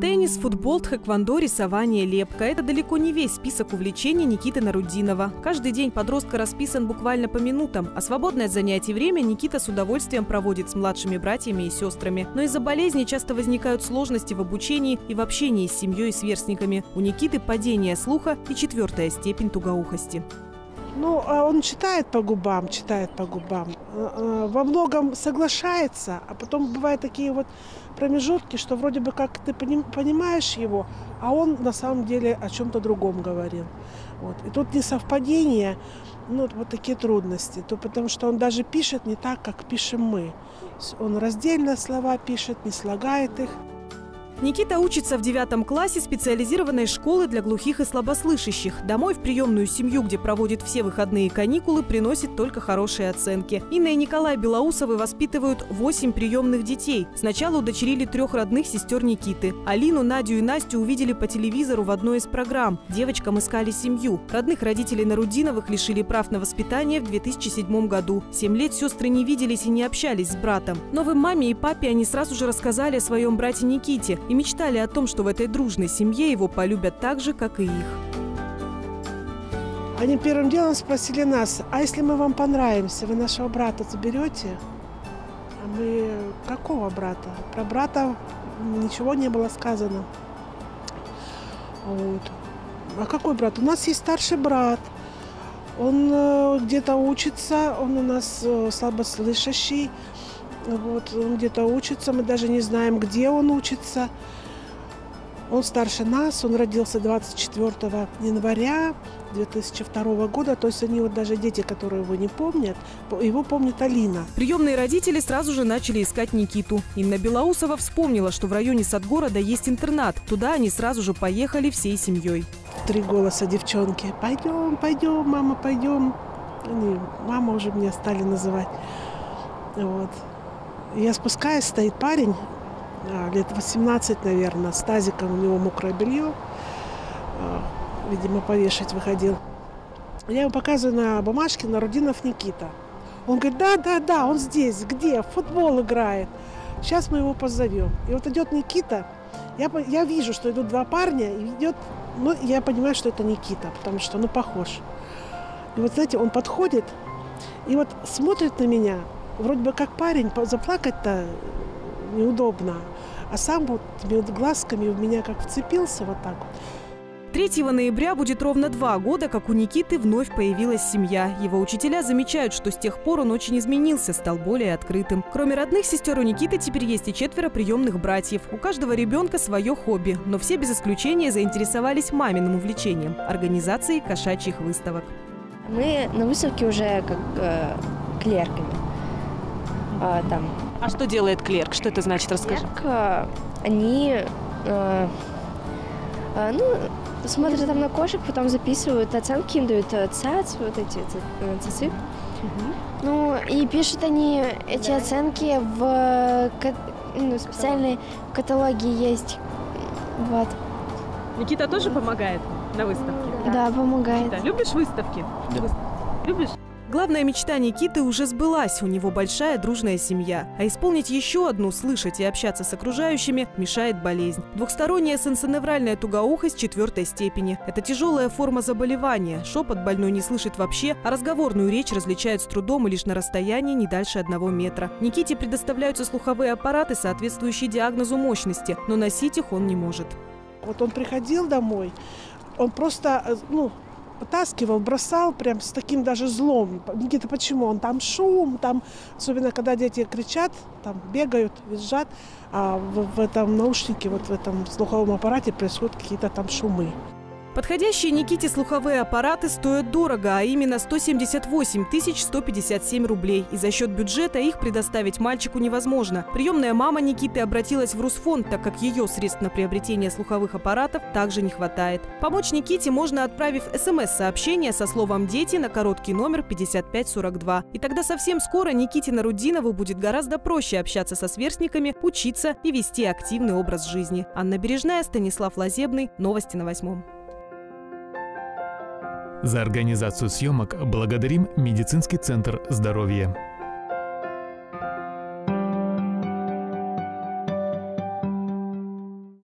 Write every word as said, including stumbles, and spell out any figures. Теннис, футбол, тхэквондо, рисование, лепка – это далеко не весь список увлечений Никиты Нарутдинова. Каждый день подростка расписан буквально по минутам, а свободное от занятий время Никита с удовольствием проводит с младшими братьями и сестрами. Но из-за болезни часто возникают сложности в обучении и в общении с семьей и сверстниками. У Никиты падение слуха и четвертая степень тугоухости. Ну, он читает по губам, читает по губам, во многом соглашается, а потом бывают такие вот промежутки, что вроде бы как ты понимаешь его, а он на самом деле о чем-то другом говорил. Вот. И тут несовпадение, ну, вот такие трудности, то потому что он даже пишет не так, как пишем мы. Он раздельно слова пишет, не слагает их. Никита учится в девятом классе специализированной школы для глухих и слабослышащих. Домой в приемную семью, где проводит все выходные каникулы, приносит только хорошие оценки. Инна и Николай Белоусовы воспитывают восемь приемных детей. Сначала удочерили трех родных сестер Никиты. Алину, Надю и Настю увидели по телевизору в одной из программ. Девочкам искали семью. Родных родителей Нарутдиновых лишили прав на воспитание в две тысячи седьмом году. Семь лет сестры не виделись и не общались с братом. Новым маме и папе они сразу же рассказали о своем брате Никите и мечтали о том, что в этой дружной семье его полюбят так же, как и их. Они первым делом спросили нас: а если мы вам понравимся, вы нашего брата заберете? А мы: какого брата? Про брата ничего не было сказано. Вот. А какой брат? У нас есть старший брат. Он где-то учится, он у нас слабослышащий. Вот, он где-то учится, мы даже не знаем, где он учится. Он старше нас, он родился двадцать четвёртого января две тысячи второго года. То есть они вот даже дети, которые его не помнят, его помнит Алина. Приемные родители сразу же начали искать Никиту. Инна Белоусова вспомнила, что в районе Садгорода есть интернат. Туда они сразу же поехали всей семьей. Три голоса девчонки: пойдем, пойдем, мама, пойдем. Они, мама уже меня стали называть. Вот. Я спускаюсь, стоит парень, лет восемнадцать, наверное, с тазиком, у него мокрое белье, видимо, повешать выходил. Я ему показываю на бумажке Нарутдинов Никита. Он говорит: да, да, да, он здесь, где? В футбол играет. Сейчас мы его позовем. И вот идет Никита, я, я вижу, что идут два парня, и идет, ну, я понимаю, что это Никита, потому что, ну, похож. И вот, знаете, он подходит и вот смотрит на меня. Вроде бы как парень, заплакать-то неудобно, а сам вот глазками в меня как вцепился вот так вот. третьего ноября будет ровно два года, как у Никиты вновь появилась семья. Его учителя замечают, что с тех пор он очень изменился, стал более открытым. Кроме родных сестер, у Никиты теперь есть и четверо приемных братьев. У каждого ребенка свое хобби, но все без исключения заинтересовались маминым увлечением – организацией кошачьих выставок. Мы на выставке уже как э, клерками. А, там. А что делает клерк? Что это значит? Расскажи. Клерк, они э, э, ну, смотрят там на кошек, потом записывают оценки, им дают цац, вот эти цацы. Угу. Ну, и пишут они эти да. оценки в ну, специальной каталоге есть. Вот. Никита тоже помогает на выставке? Да, да, помогает. Никита, любишь выставки? Да. Любишь? Главная мечта Никиты уже сбылась, у него большая дружная семья. А исполнить еще одну, слышать и общаться с окружающими, мешает болезнь. Двухсторонняя сенсоневральная тугоухость четвертой степени. Это тяжелая форма заболевания. Шепот больной не слышит вообще, а разговорную речь различает с трудом и лишь на расстоянии не дальше одного метра. Никите предоставляются слуховые аппараты, соответствующие диагнозу мощности, но носить их он не может. Вот он приходил домой, он просто, ну... потаскивал, бросал прям с таким даже злом. Никита, почему? Он там шум, там, особенно когда дети кричат, там бегают, визжат, а в, в этом наушнике, вот в этом слуховом аппарате происходят какие-то там шумы. Подходящие Никите слуховые аппараты стоят дорого, а именно сто семьдесят восемь тысяч сто пятьдесят семь рублей. И за счет бюджета их предоставить мальчику невозможно. Приемная мама Никиты обратилась в Русфонд, так как ее средств на приобретение слуховых аппаратов также не хватает. Помочь Никите можно, отправив смс-сообщение со словом «дети» на короткий номер пятьдесят пять сорок два. И тогда совсем скоро Никите Нарутдинову будет гораздо проще общаться со сверстниками, учиться и вести активный образ жизни. Анна Бережная, Станислав Лазебный. Новости на Восьмом. За организацию съемок благодарим медицинский центр здоровья.